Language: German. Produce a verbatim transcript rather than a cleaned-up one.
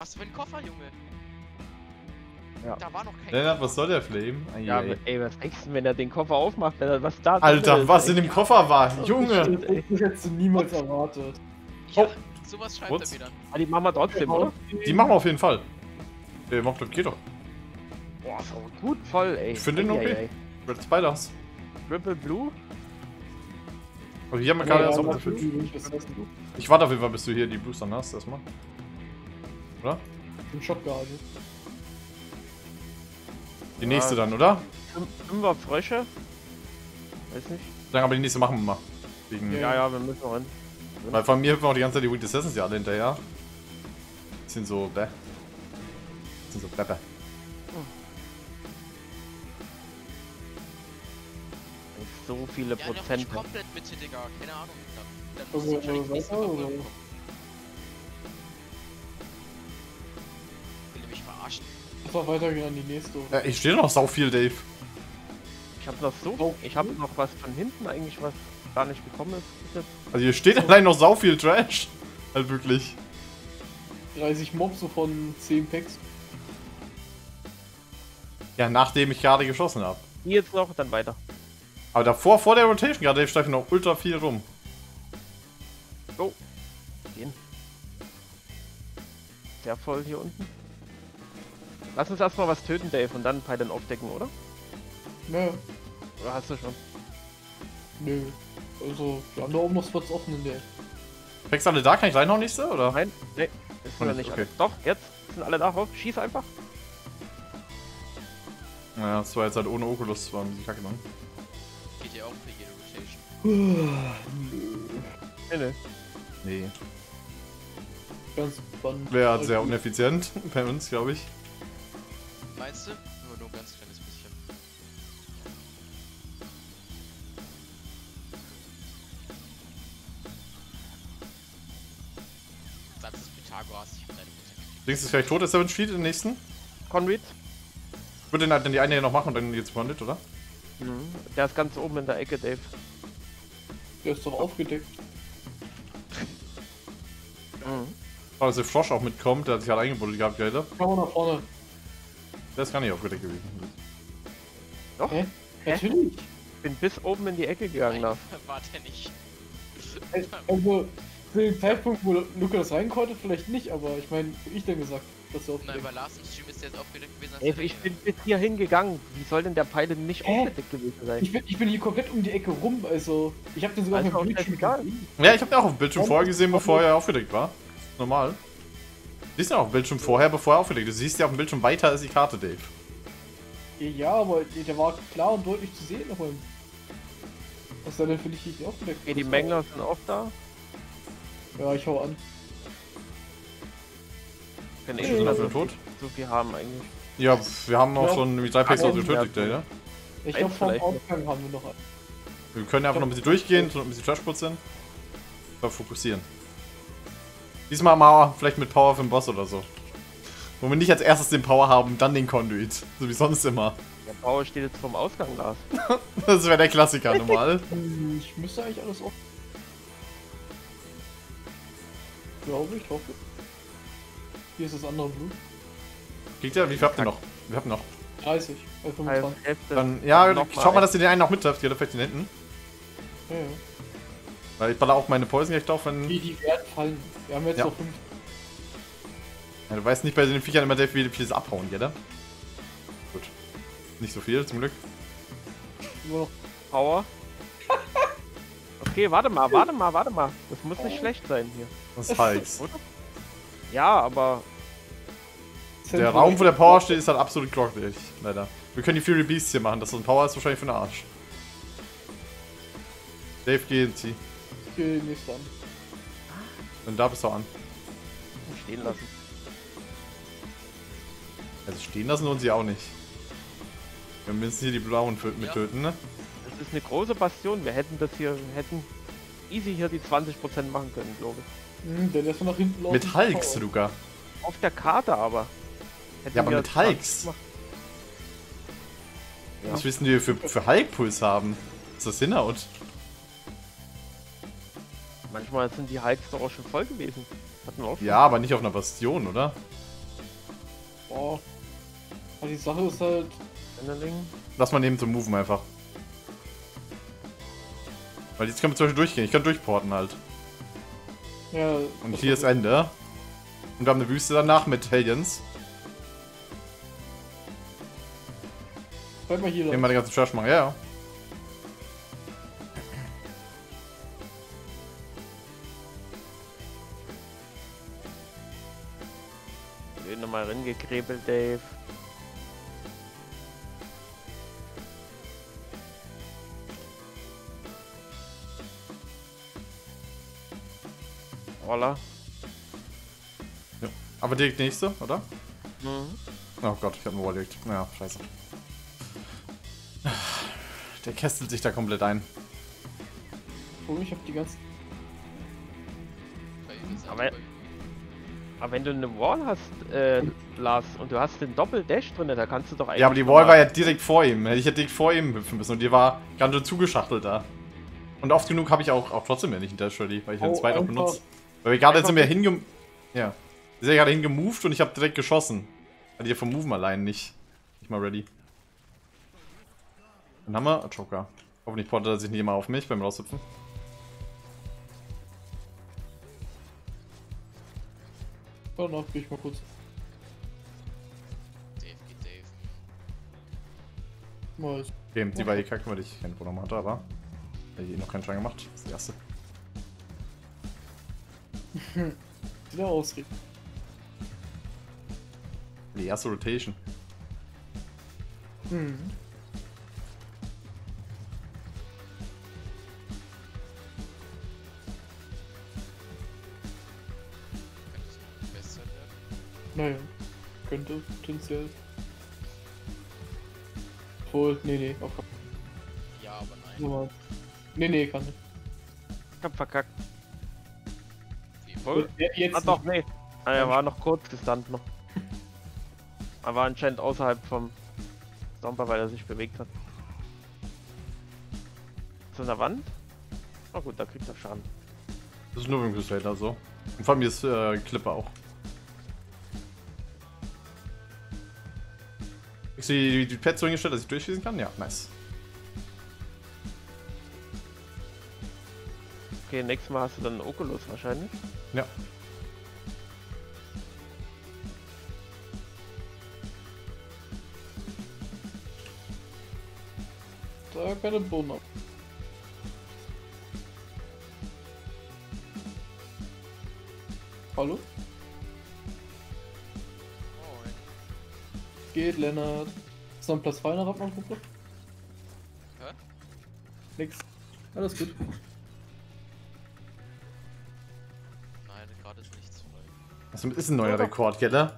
Was für ein Koffer, Junge? Ja. Da war noch kein Lennart, was soll der Flame? Ay, ja, ey. ey, was denkst du, wenn er den Koffer aufmacht, wenn er was da Alter, ist, was ey. in dem Koffer war, das Junge! Das hättest du niemals erwartet. Ja, oh. sowas schreibt What's? er wieder. Ah, die machen wir trotzdem, oder? Die machen wir auf jeden Fall. Der Mockdop geht doch. Boah, so gut, voll, ey. Ich finde den okay. Ey, ey. Red Spiders. Triple Blue? Also hier haben wir gerade erst auf der Ich warte auf jeden Fall, bis du hier die Blues dann hast, erstmal. Oder? Im Shop gehalten. Die ja, nächste dann, oder? Fünfer Frösche? Weiß nicht. Dann aber die nächste machen wir mal. Wegen ja, ja, wir müssen rein. Weil von mir hüpfen auch die ganze Zeit die Weed Assassins ja alle hinterher. Die sind so bäh. Die sind so bäh. bäh. So viele ja, Prozent. Ich komplett bitte, Digga. Keine Ahnung. Da, da also, wahrscheinlich nicht so will mich verarschen. Einfach weitergehen an die nächste. Ja, ich stehe noch sau viel, Dave. Ich hab noch so. Oh. Ich hab noch was von hinten eigentlich, was gar nicht gekommen ist. Also hier steht oh. allein noch sau viel Trash. Halt wirklich. dreißig Mobs so von zehn Packs. Ja, nachdem ich gerade geschossen habe. Jetzt noch, dann weiter. Aber davor, vor der Rotation gerade, ich streife noch ultra viel rum. So. Gehen. Der voll hier unten. Lass uns erstmal was töten, Dave, und dann Python aufdecken, oder? Nö. Oder hast du schon? Nö. Also, wir haben da oben noch Spots offen in der. Wächst alle da? Kann ich reinhauen, nächste, oder? Nein, nee. Ist noch nicht. Okay. Doch, jetzt sind alle da drauf. Schieß einfach. Naja, das war jetzt halt ohne Oculus, war ein bisschen kacke, Mann. Geht ja auch für jede Rotation. Uh, nö. Nee, nee. Ganz spannend. Wäre halt sehr uneffizient bei uns, glaube ich. Meinst du? Nur, nur ein ganz kleines bisschen. Satz ist Pythagoras, ich hab deine Mutter. Denkst du, vielleicht tot ist der Seven Street in den nächsten? Conrad? Ich würde den halt dann die eine hier noch machen und dann geht's Conrad, oder? Mhm. Der ist ganz oben in der Ecke, Dave. Der ist doch aufgedeckt. Mhm. Oh, dass der Frosch auch mitkommt, der hat sich halt eingebuddelt gehabt, Alter. Komm nach vorne. Der ist gar nicht aufgedeckt gewesen. Doch? Hä? Hä? Natürlich. Ich bin bis oben in die Ecke gegangen. Nein, war der nicht. Also, zu dem Zeitpunkt, wo Lukas rein konnte, vielleicht nicht, aber ich meine, ich dann gesagt. Nein, bei Lars Stream ist der jetzt aufgedeckt gewesen. Ey, ich bin bis hier hingegangen. Wie soll denn der Pfeil nicht äh? aufgedeckt gewesen sein? Ich bin, ich bin hier komplett um die Ecke rum, also. Ich hab den sogar also auf dem Bildschirm gesehen. Ja, ich hab den auch auf dem Bildschirm vorher gesehen, bevor er aufgedeckt war. Normal. Du siehst ja auch auf dem Bildschirm vorher, bevor er aufgedeckt ist. Du siehst ja auf dem Bildschirm weiter als die Karte, Dave. Ja, aber der war klar und deutlich zu sehen. Aber was soll denn für dich nicht aufgedeckt? Okay, die Mängler sind auch da. Ja, ich hau an. Kann ich schon dafür tot? So viel haben eigentlich. Ja, pf, wir haben auch schon drei Packs getötet, ja. Ich glaube, vom Ausgang haben wir noch einen. Wir können einfach noch ein bisschen durchgehen, so ein bisschen Trash-Prozent. Aber fokussieren. Diesmal mal vielleicht mit Power für den Boss oder so. Wo wir nicht als erstes den Power haben, dann den Conduit. So wie sonst immer. Der Power steht jetzt vom Ausgang, Lars. Das wäre der Klassiker normal. Ich müsste eigentlich alles offen. Glaube ich, hoffe. Hier ist das andere Blut. Kriegt ihr? Wie viel habt ihr noch? Wir haben noch. dreißig. Äh, fünfundzwanzig. Dann, ja, noch schaut mal, mal dass ihr den einen noch mittrefft. Ihr habt vielleicht den hinten. Ja, ja. Weil ich baller auch meine Poison gleich drauf, wenn... Die, die werden fallen. Wir haben jetzt ja. noch fünf. Ja, du weißt nicht bei den Viechern immer, Dave, wie viel es abhauen, oder? Gut. Nicht so viel, zum Glück. Nur noch Power. Okay, warte mal, warte mal, warte mal. Das muss nicht oh. schlecht sein hier. Das ist heiß. Ja, aber... Der Raum, wo der Power steht, ist halt absolut glockig, leider. Wir können die Fury Beasts hier machen, das ist ein Power, ist wahrscheinlich für den Arsch. Dave, geh in sie. Ich geh den nächsten an. Dann da bist du an. Stehen lassen. Also stehen lassen lohnt sie auch nicht. Wir müssen hier die blauen mit töten, ne? Das ist eine große Bastion, wir hätten das hier, hätten easy hier die zwanzig Prozent machen können, glaube ich. Hm, der lässt nach hinten laufen. Mit Hulks, Luca. Auf der Karte aber. Hätten ja, aber mit Hulks. Ja. Was wissen wir für, für Hulk-Puls haben? Ist das hinhaut? Manchmal sind die Hulks doch auch schon voll gewesen. Hatten wir auch schon. Ja, aber nicht auf einer Bastion, oder? Boah. Aber die Sache ist halt... Lass mal neben zum Moven einfach. Weil jetzt können wir zum Beispiel durchgehen. Ich kann durchporten halt. Ja. Und hier ist Ende. Und wir haben eine Wüste danach mit Aliens. Bleib mal hier. Nehmen wir den ganzen Trash machen, ja, ja. Schön nochmal reingekrebelt, Dave. Roller. Ja. Aber direkt nächste, oder? Mhm. Oh Gott, ich hab einen Wall direkt. Ja, scheiße. Der kestelt sich da komplett ein. Oh, ich hab die ganze... Aber, aber wenn du eine Wall hast, äh, Lars, und du hast den Doppel-Dash drin, da kannst du doch eigentlich... Ja, aber die Wall war ja direkt vor ihm. Ich hätte direkt vor ihm hüpfen müssen und die war ganz schön zugeschachtelt da. Und oft genug habe ich auch, auch trotzdem ja nicht einen Dash ready, weil ich den oh, zweiten auch benutze. Weil wir gerade jetzt sind wir hinge... Ja. Wir sind ja gerade hingemoved und ich habe direkt geschossen. Weil also ihr vom Moven allein nicht... Nicht mal ready. Dann haben wir... Joker. Hoffentlich portet er sich nicht immer auf mich beim Raushüpfen. Dann auf ich mal kurz. Dave, geht Dave. Okay, die war eh kacke, weil ich keinen Problem hatte, aber... Ich habe noch keinen Schein gemacht. Das ist die erste. Wieder ausreden. Die erste Rotation. Mhm. Naja, könnte potenziell. Obwohl, nee, nee, auch. Ja, aber nein. Normal. Nee, nee, kann nicht. Ich hab verkackt. Voll. Jetzt ah, doch, nee. Ah, er war noch kurz gestunt noch. Er war anscheinend außerhalb vom Stomper, weil er sich bewegt hat. Zu einer Wand? Na gut, da kriegt er Schaden. Das ist nur im Gestell da so. Und vor mir ist äh, Clipper auch. Kriegst du die, die Pads so hingestellt, dass ich durchschießen kann? Ja, nice. Okay, nächstes Mal hast du dann einen Oculus wahrscheinlich. Ja. Da keine Bohnen ab. Hallo? Moin. Geht, Lennart. Ist noch ein Platz feiner auf meinem Kumpel? Hä? Nix. Alles gut. Ist ein neuer Rekord, gell?